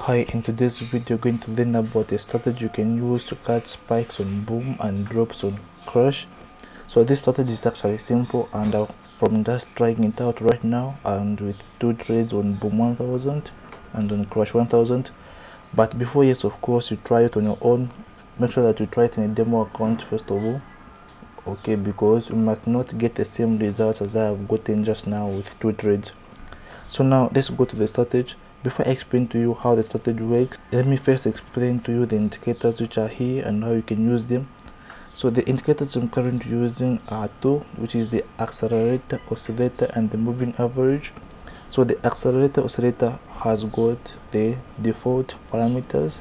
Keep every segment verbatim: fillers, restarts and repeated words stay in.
Hi, in today's video, we're going to learn about a strategy you can use to catch spikes on Boom and drops on Crash. So this strategy is actually simple, and uh, from just trying it out right now and with two trades on Boom one thousand and on Crash one thousand. But before, yes, of course, you try it on your own. Make sure that you try it in a demo account first of all, okay, because you might not get the same results as I have gotten just now with two trades. So now let's go to the strategy. Before I explain to you how the strategy works, let me first explain to you the indicators which are here and how you can use them. So the indicators I'm currently using are two, which is the Accelerator Oscillator and the Moving Average. So the Accelerator Oscillator has got the default parameters,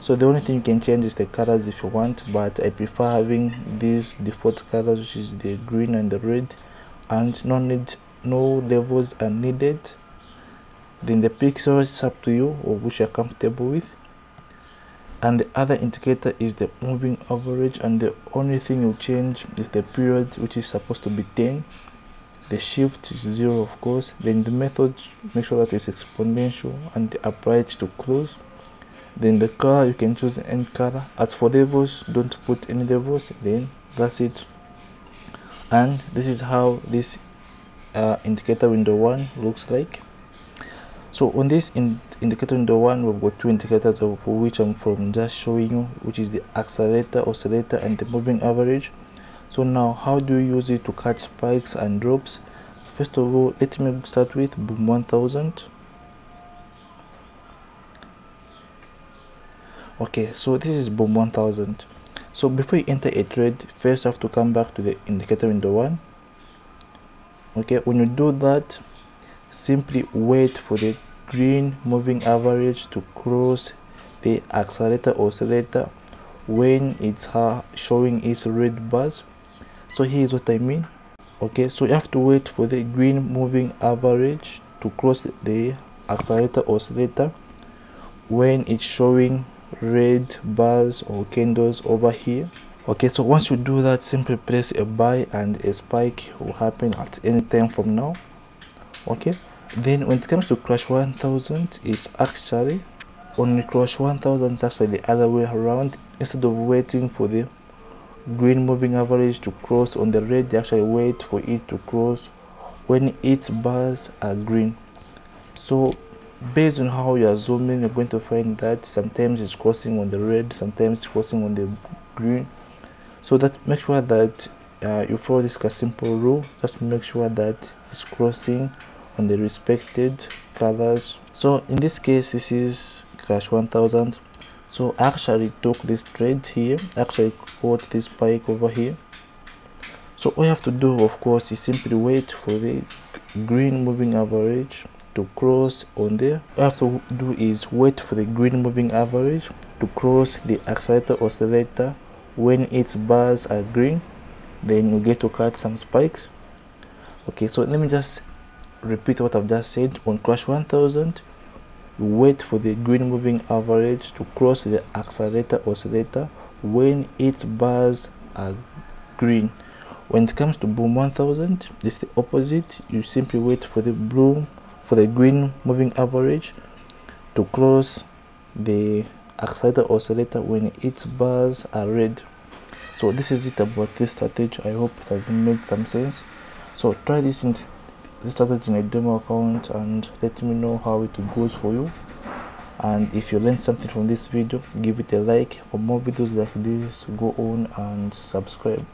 so the only thing you can change is the colors if you want, but I prefer having these default colors, which is the green and the red, and no need no levels are needed. Then the pixels, it's up to you or which you're comfortable with. And the other indicator is the Moving Average, and the only thing you change is the period, which is supposed to be ten. The shift is zero, of course. Then the method, make sure that it's exponential, and the approach to close. Then the color, you can choose any color. As for levels, don't put any levels. Then that's it. And this is how this uh, indicator window one looks like. So on this in indicator window one, we've got two indicators, of which I'm from just showing you, which is the Accelerator Oscillator and the Moving Average. So now, how do you use it to catch spikes and drops? First of all, let me start with Boom one thousand. Okay, so this is Boom one thousand. So before you enter a trade, first you have to come back to the indicator window one. Okay, when you do that, simply wait for the green Moving Average to cross the Accelerator Oscillator when it's uh, showing its red bars. So here's what I mean. Okay, so you have to wait for the green Moving Average to cross the Accelerator Oscillator when it's showing red bars or candles over here. Okay, so once you do that, simply press a buy, and a spike will happen at any time from now. Okay, then when it comes to Crash one thousand, it's actually on Crash one thousand, it's actually the other way around. Instead of waiting for the green Moving Average to cross on the red, they actually wait for it to cross when its bars are green. So based on how you are zooming, you're going to find that sometimes it's crossing on the red, sometimes it's crossing on the green. So that make sure that uh, you follow this simple rule. Just make sure that it's crossing on the respected colors. So in this case, this is Crash one thousand. So I actually took this trade here, actually caught this spike over here. So all you have to do, of course, is simply wait for the green Moving Average to cross on there. All you have to do is wait for the green Moving Average to cross the Accelerator Oscillator when its bars are green, then you get to catch some spikes. Okay, so let me just repeat what I've just said. On Crash one thousand, wait for the green Moving Average to cross the Accelerator Oscillator when its bars are green. When it comes to Boom one thousand, it's the opposite. You simply wait for the blue for the green Moving Average to cross the Accelerator Oscillator when its bars are red. So this is it about this strategy. I hope it has made some sense. So try this in this strategy in a demo account and let me know how it goes for you. And if you learned something from this video, give it a like. For more videos like this, go on and subscribe.